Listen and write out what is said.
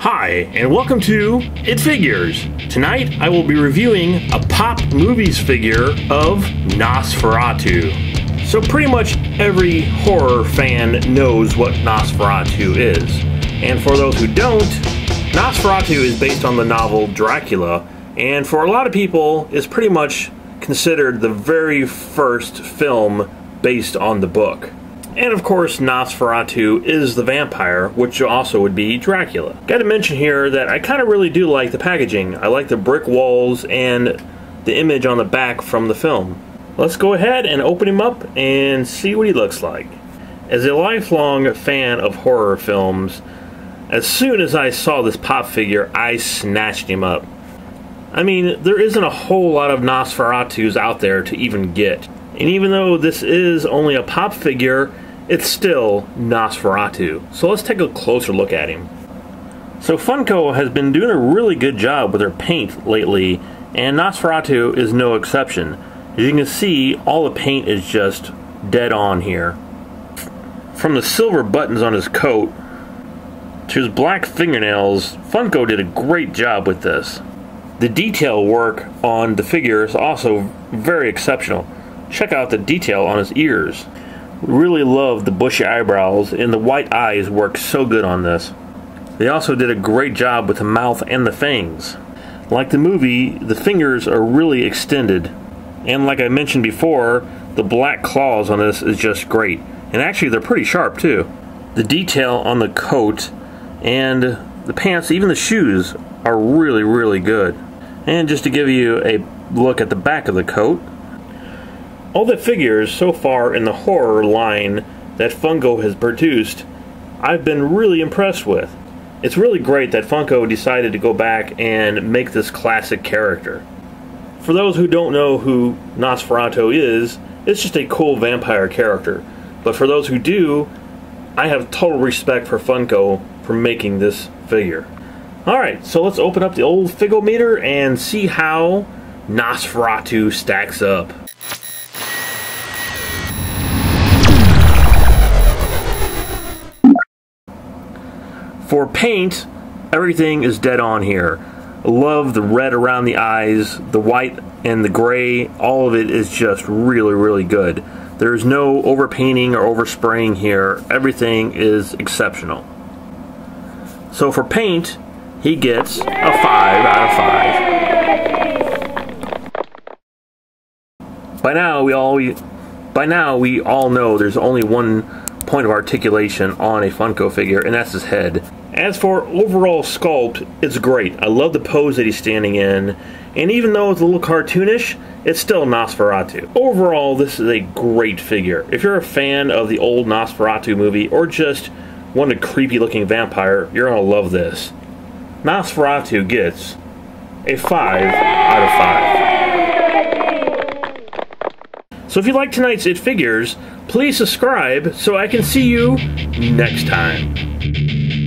Hi, and welcome to IT Figures. Tonight, I will be reviewing a Pop Movies figure of Nosferatu. So pretty much every horror fan knows what Nosferatu is. And for those who don't, Nosferatu is based on the novel Dracula, and for a lot of people, is pretty much considered the very first film based on the book. And of course, Nosferatu is the vampire, which also would be Dracula. Gotta mention here that I kinda really do like the packaging. I like the brick walls and the image on the back from the film. Let's go ahead and open him up and see what he looks like. As a lifelong fan of horror films, as soon as I saw this pop figure, I snatched him up. I mean, there isn't a whole lot of Nosferatus out there to even get. And even though this is only a pop figure, it's still Nosferatu. So let's take a closer look at him. So Funko has been doing a really good job with their paint lately, and Nosferatu is no exception. As you can see, all the paint is just dead on here. From the silver buttons on his coat to his black fingernails, Funko did a great job with this. The detail work on the figure is also very exceptional. Check out the detail on his ears. Really love the bushy eyebrows, and the white eyes work so good on this. They also did a great job with the mouth and the fangs. Like the movie, the fingers are really extended, and like I mentioned before, the black claws on this is just great, and actually they're pretty sharp too. The detail on the coat and the pants, even the shoes, are really good. And just to give you a look at the back of the coat, all the figures so far in the horror line that Funko has produced, I've been really impressed with. It's really great that Funko decided to go back and make this classic character. For those who don't know who Nosferatu is, it's just a cool vampire character. But for those who do, I have total respect for Funko for making this figure. Alright, so let's open up the old Fig-o-Meter and see how Nosferatu stacks up. For paint, everything is dead on here. I love the red around the eyes, the white and the gray, all of it is just really good. There's no overpainting or overspraying here. Everything is exceptional. So for paint, he gets a 5 out of 5. By now we all know there's only one point of articulation on a Funko figure, and that's his head. As for overall sculpt, it's great. I love the pose that he's standing in, and even though it's a little cartoonish, it's still Nosferatu. Overall, this is a great figure. If you're a fan of the old Nosferatu movie, or just want a creepy looking vampire, you're gonna love this. Nosferatu gets a 5 out of 5. So if you like tonight's IT Figures, please subscribe so I can see you next time.